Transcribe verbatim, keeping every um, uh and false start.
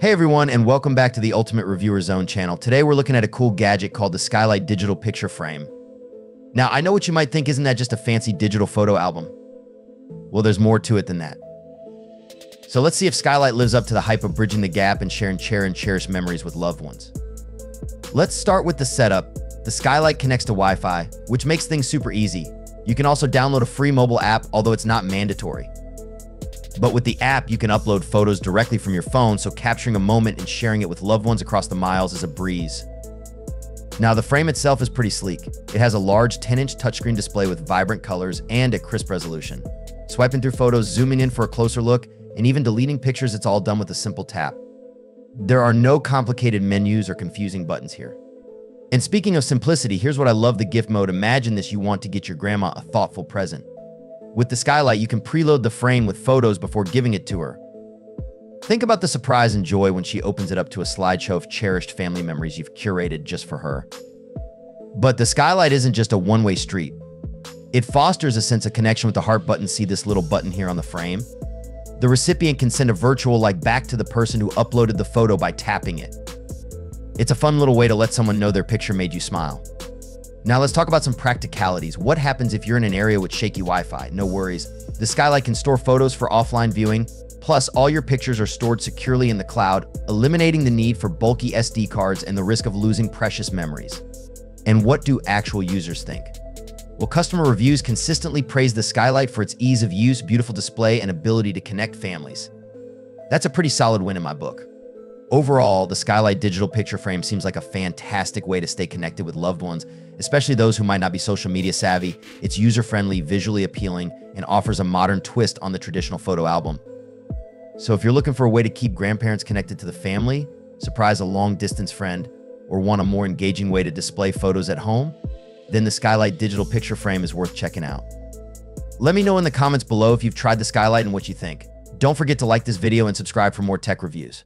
Hey everyone, and welcome back to the Ultimate Reviewer Zone channel. Today we're looking at a cool gadget called the Skylight Digital Picture Frame. Now I know what you might think, isn't that just a fancy digital photo album? Well, there's more to it than that. So let's see if Skylight lives up to the hype of bridging the gap and sharing chair and cherished memories with loved ones. Let's start with the setup. The Skylight connects to Wi-Fi, which makes things super easy. You can also download a free mobile app, although it's not mandatory. But with the app, you can upload photos directly from your phone, so capturing a moment and sharing it with loved ones across the miles is a breeze. Now, the frame itself is pretty sleek. It has a large ten inch touchscreen display with vibrant colors and a crisp resolution. Swiping through photos, zooming in for a closer look, and even deleting pictures, it's all done with a simple tap. There are no complicated menus or confusing buttons here. And speaking of simplicity, here's what I love: the gift mode. Imagine this: you want to get your grandma a thoughtful present. With the Skylight, you can preload the frame with photos before giving it to her. Think about the surprise and joy when she opens it up to a slideshow of cherished family memories you've curated just for her. But the Skylight isn't just a one-way street. It fosters a sense of connection with the heart button. See this little button here on the frame? The recipient can send a virtual like back to the person who uploaded the photo by tapping it. It's a fun little way to let someone know their picture made you smile. Now let's talk about some practicalities. What happens if you're in an area with shaky Wi-Fi? No worries. The Skylight can store photos for offline viewing. Plus, all your pictures are stored securely in the cloud, eliminating the need for bulky S D cards and the risk of losing precious memories. And what do actual users think? Well, customer reviews consistently praise the Skylight for its ease of use, beautiful display, and ability to connect families. That's a pretty solid win in my book. Overall, the Skylight Digital Picture Frame seems like a fantastic way to stay connected with loved ones, especially those who might not be social media savvy. It's user-friendly, visually appealing, and offers a modern twist on the traditional photo album. So if you're looking for a way to keep grandparents connected to the family, surprise a long-distance friend, or want a more engaging way to display photos at home, then the Skylight Digital Picture Frame is worth checking out. Let me know in the comments below if you've tried the Skylight and what you think. Don't forget to like this video and subscribe for more tech reviews.